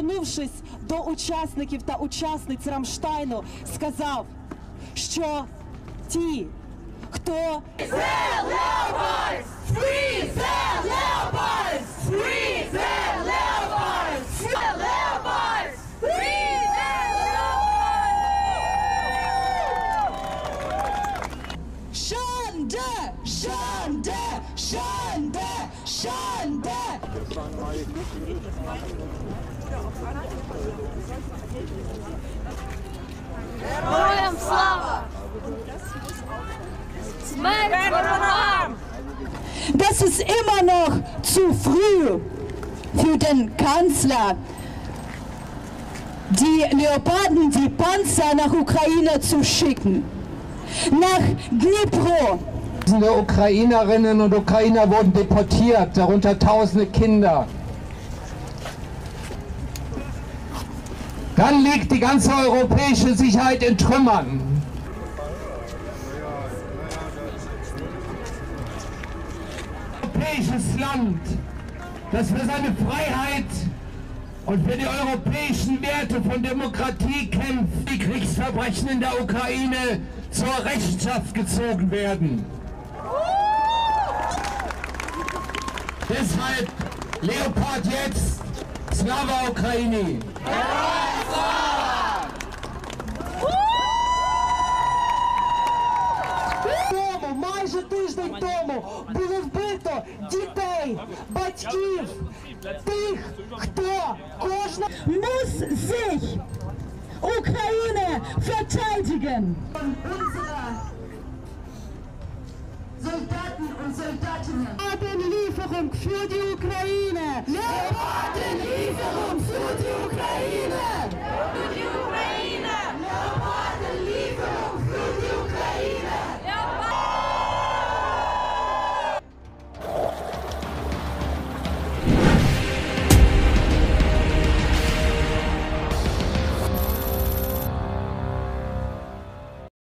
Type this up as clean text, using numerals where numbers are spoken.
звернувшись до учасників та учасниць Рамштайну, сказав, що ті, хто... Героям слава! Смерть ворогам! Das ist immer noch zu früh für den Kanzler, die Leoparden, die Panzer nach Ukraine zu schicken, nach Dnipro. Tausende Ukrainerinnen und Ukrainer wurden deportiert, darunter tausende Kinder. Dann liegt die ganze europäische Sicherheit in Trümmern. Europäisches Land, das für seine Freiheit und für die europäischen Werte von Demokratie kämpft, die Kriegsverbrechen in der Ukraine zur Rechenschaft gezogen werden. Deshalb Leopard jetzt, Slava Ukraini! Майже тиждень тому було вбито дітей, батьків, тих, хто кожна... Muss sich Ukraine verteidigen! Soldaten und Soldatinnen. Leopardenlieferung für die Ukraine. Leopardenlieferung für die Ukraine.